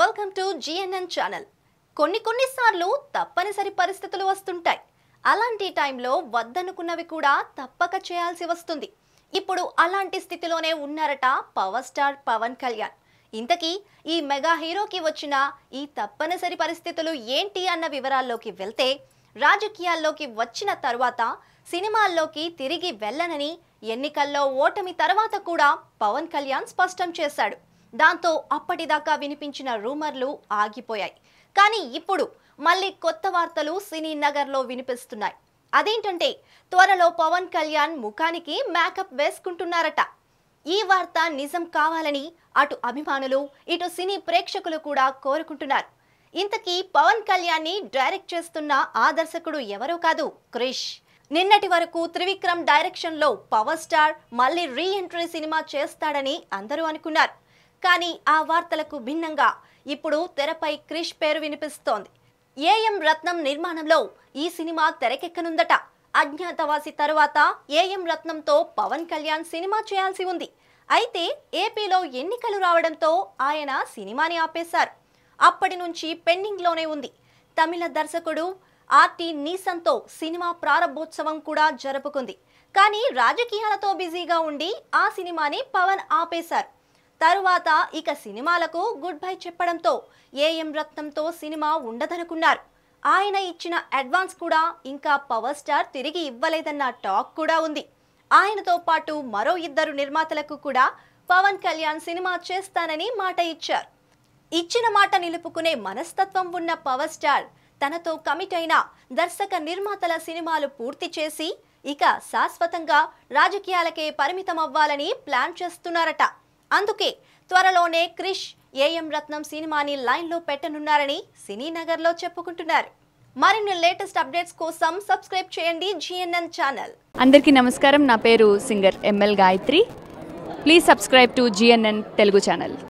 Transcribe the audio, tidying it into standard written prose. Welcome to GNN Channel. కొన్ని సార్లు తప్పనిసరి పరిస్థితులు వస్తుంటాయి. అలాంటి టైంలో వద్దనుకున్నవి కూడా తప్పక చేయాల్సి వస్తుంది. ఇప్పుడు అలాంటి స్థితిలోనే ఉన్నారట పవర్ స్టార్ పవన్ కళ్యాణ్. ఇంతకీ ఈ మెగా హీరోకి వచ్చిన ఈ తప్పనిసరి పరిస్థితులు ఏంటి అన్న వివరాల్లోకి వెళ్తే రాజకీయాల్లోకి వచ్చిన తర్వాత సినిమాల్లోకి తిరిగి వెళ్ళనని ఎన్నికల్లో ఓటమి తర్వాత కూడా పవన్ కళ్యాణ్ స్పష్టం చేశాడు. దాంతో అప్పటిదాకా వినిపించిన రూమర్లు ఆగిపోయాయి. కానీ ఇప్పుడు మళ్ళీ కొత్త వార్తలు సినీ నగర్లో వినిపిస్తున్నాయి. అదేంటంటే త్వరలో పవన్ కళ్యాణ్ ముఖానికి మేకప్ వేసుకుంటున్నారట. ఈ వార్త నిజం కావాలని అటు అభిమానులు ఇటు సినీ ప్రేక్షకులు కూడా కోరుకుంటున్నారు. ఇంతకీ పవన్ కళ్యాణ్ని డైరెక్ట్ చేస్తున్న ఆ దర్శకుడు ఎవరో కాదు, క్రిష్. నిన్నటి వరకు త్రివిక్రమ్ డైరెక్షన్లో పవర్ స్టార్ మళ్ళీ రీఎంట్రీ సినిమా చేస్తాడని అందరూ అనుకున్నారు. కానీ ఆ వార్తలకు భిన్నంగా ఇప్పుడు తెరపై క్రిష్ పేరు వినిపిస్తోంది. ఏఎం రత్నం నిర్మాణంలో ఈ సినిమా తెరకెక్కనుందట. అజ్ఞాతవాసి తరువాత ఏఎం రత్నంతో పవన్ కళ్యాణ్ సినిమా చేయాల్సి ఉంది. అయితే ఏపీలో ఎన్నికలు రావడంతో ఆయన సినిమాని ఆపేశారు. అప్పటి నుంచి పెండింగ్లోనే ఉంది. తమిళ దర్శకుడు ఆర్టీ నీసంతో సినిమా ప్రారంభోత్సవం కూడా జరుపుకుంది. కానీ రాజకీయాలతో బిజీగా ఉండి ఆ సినిమాని పవన్ ఆపేశారు. తరువాత ఇక సినిమాలకు గుడ్ బై చెప్పడంతో ఏఎం రత్నంతో సినిమా ఉండదనుకున్నారు. ఆయన ఇచ్చిన అడ్వాన్స్ కూడా ఇంకా పవర్ స్టార్ తిరిగి ఇవ్వలేదన్న టాక్ కూడా ఉంది. ఆయనతో పాటు మరో ఇద్దరు నిర్మాతలకు కూడా పవన్ కళ్యాణ్ సినిమా చేస్తానని మాట ఇచ్చారు. ఇచ్చిన మాట నిలుపుకునే మనస్తత్వం ఉన్న పవర్ స్టార్ తనతో కమిట్ అయిన దర్శక నిర్మాతల సినిమాలు పూర్తి చేసి ఇక శాశ్వతంగా రాజకీయాలకే పరిమితం అవ్వాలని ప్లాన్ చేస్తున్నారట. అందుకే త్వరలోనే క్రిష్ ఏఎం రత్నం సినిమాని లైన్లో పెట్టనున్నారని సినీ నగర్లో చెప్పుకుంటున్నారు. మరిన్ని లేటెస్ట్ అప్డేట్స్ కోసం సబ్స్క్రైబ్ చేయండి GNN ఛానల్. అందరికీ నమస్కారం. నా పేరు singer M.L. Gayathri. Please subscribe to GNN Telugu channel.